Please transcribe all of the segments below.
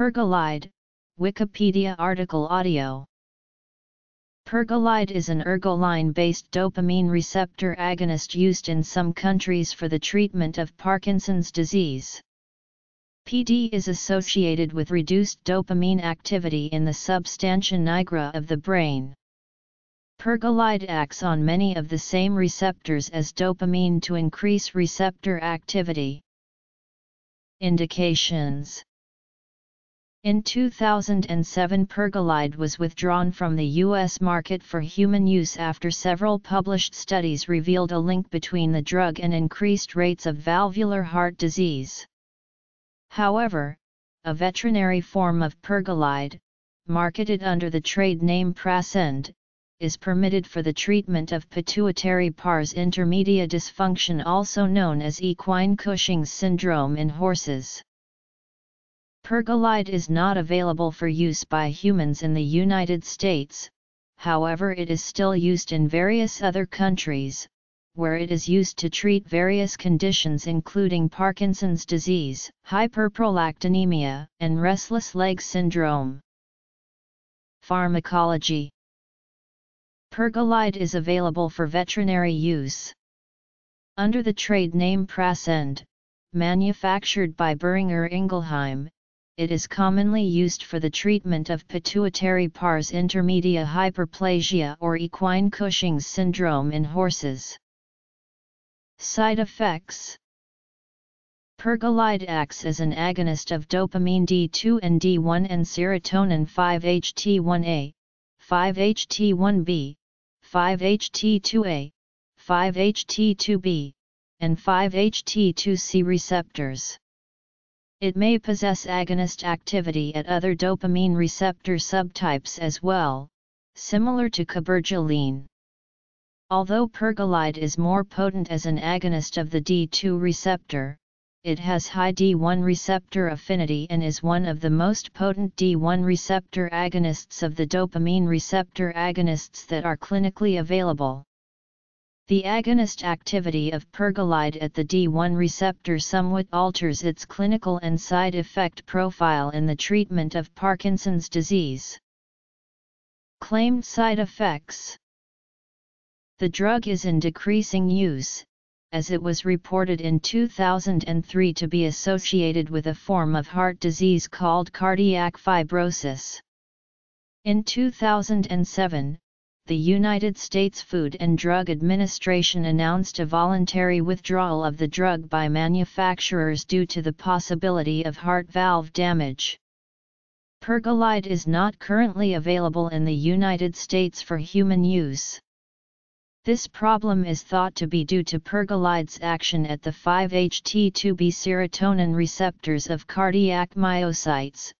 Pergolide, Wikipedia article audio. Pergolide is an ergotamine-based dopamine receptor agonist used in some countries for the treatment of Parkinson's disease. PD is associated with reduced dopamine activity in the substantia nigra of the brain. Pergolide acts on many of the same receptors as dopamine to increase receptor activity. Indications. In 2007, Pergolide was withdrawn from the U.S. market for human use after several published studies revealed a link between the drug and increased rates of valvular heart disease. However, a veterinary form of Pergolide, marketed under the trade name Prascend, is permitted for the treatment of pituitary pars intermedia dysfunction, also known as equine Cushing's syndrome, in horses. Pergolide is not available for use by humans in the United States, however it is still used in various other countries, where it is used to treat various conditions including Parkinson's disease, hyperprolactinemia, and restless leg syndrome. Pharmacology. Pergolide is available for veterinary use. Under the trade name Prascend, manufactured by Boehringer Ingelheim, it is commonly used for the treatment of pituitary pars intermedia hyperplasia or equine Cushing's syndrome in horses. Side effects. Pergolide acts as an agonist of dopamine D2 and D1 and serotonin 5-HT1A, 5-HT1B, 5-HT2A, 5-HT2B, and 5-HT2C receptors. It may possess agonist activity at other dopamine receptor subtypes as well, similar to cabergoline. Although Pergolide is more potent as an agonist of the D2 receptor, it has high D1 receptor affinity and is one of the most potent D1 receptor agonists of the dopamine receptor agonists that are clinically available. The agonist activity of Pergolide at the D1 receptor somewhat alters its clinical and side effect profile in the treatment of Parkinson's disease. Claimed side effects. The drug is in decreasing use, as it was reported in 2003 to be associated with a form of heart disease called cardiac fibrosis. In 2007, the United States Food and Drug Administration announced a voluntary withdrawal of the drug by manufacturers due to the possibility of heart valve damage. Pergolide is not currently available in the United States for human use. This problem is thought to be due to Pergolide's action at the 5-HT2B serotonin receptors of cardiac myocytes,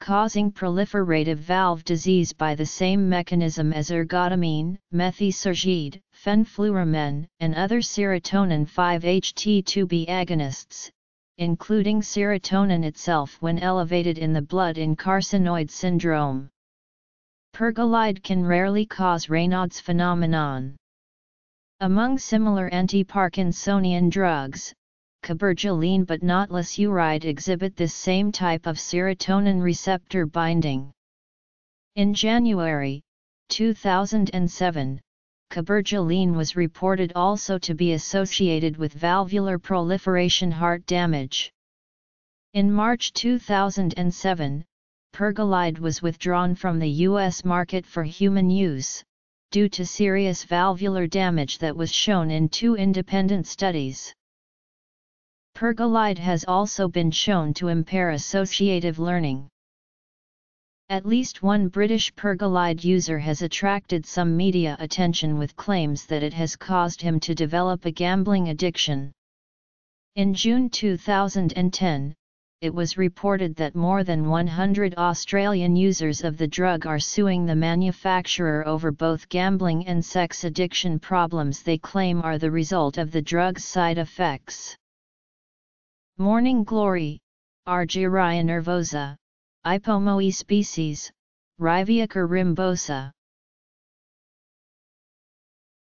causing proliferative valve disease by the same mechanism as ergotamine, methysergide, fenfluramine, and other serotonin 5-HT2B agonists, including serotonin itself when elevated in the blood in carcinoid syndrome. Pergolide can rarely cause Raynaud's phenomenon. Among similar anti-Parkinsonian drugs, cabergoline but not lisuride exhibit this same type of serotonin receptor binding. In January 2007, cabergoline was reported also to be associated with valvular proliferation heart damage. In March 2007, Pergolide was withdrawn from the U.S. market for human use, due to serious valvular damage that was shown in two independent studies. Pergolide has also been shown to impair associative learning. At least one British Pergolide user has attracted some media attention with claims that it has caused him to develop a gambling addiction. In June 2010, it was reported that more than 100 Australian users of the drug are suing the manufacturer over both gambling and sex addiction problems they claim are the result of the drug's side effects. Morning glory, Argyreia nervosa, Ipomoea species, Riviea corymbosa.